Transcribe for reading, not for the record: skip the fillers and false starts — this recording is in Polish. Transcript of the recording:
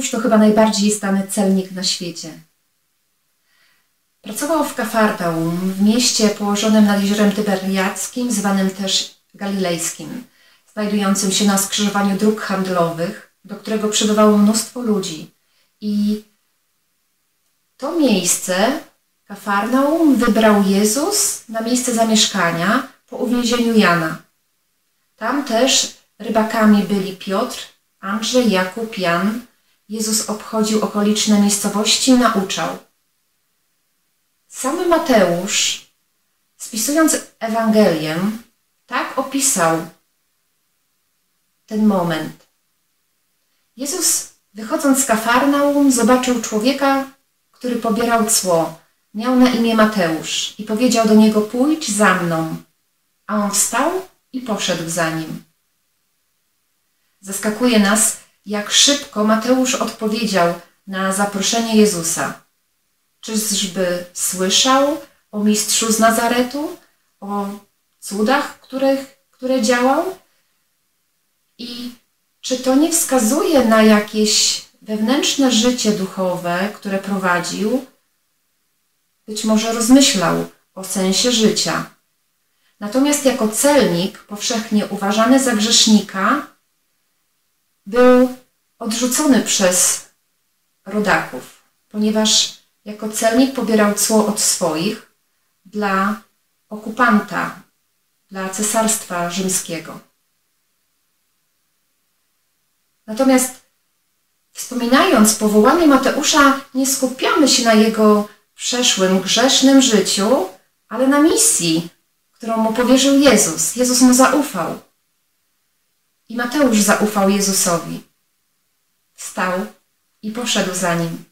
podróż to chyba najbardziej znany celnik na świecie. Pracował w Kafarnaum, w mieście położonym nad jeziorem Tyberiackim, zwanym też Galilejskim, znajdującym się na skrzyżowaniu dróg handlowych, do którego przybywało mnóstwo ludzi. I to miejsce, Kafarnaum, wybrał Jezus na miejsce zamieszkania po uwięzieniu Jana. Tam też rybakami byli Piotr, Andrzej, Jakub, Jan. Jezus obchodził okoliczne miejscowości i nauczał. Sam Mateusz, spisując Ewangelię, tak opisał ten moment. Jezus, wychodząc z Kafarnaum, zobaczył człowieka, który pobierał cło. Miał na imię Mateusz i powiedział do niego: pójdź za mną. A on wstał i poszedł za nim. Zaskakuje nas, jak szybko Mateusz odpowiedział na zaproszenie Jezusa. Czyżby słyszał o mistrzu z Nazaretu, o cudach, które działał? I czy to nie wskazuje na jakieś wewnętrzne życie duchowe, które prowadził? Być może rozmyślał o sensie życia. Natomiast jako celnik, powszechnie uważany za grzesznika, był odrzucony przez rodaków, ponieważ jako celnik pobierał cło od swoich dla okupanta, dla cesarstwa rzymskiego. Natomiast wspominając powołanie Mateusza, nie skupiamy się na jego przeszłym, grzesznym życiu, ale na misji, którą mu powierzył Jezus. Jezus mu zaufał. I Mateusz zaufał Jezusowi. Wstał i poszedł za nim.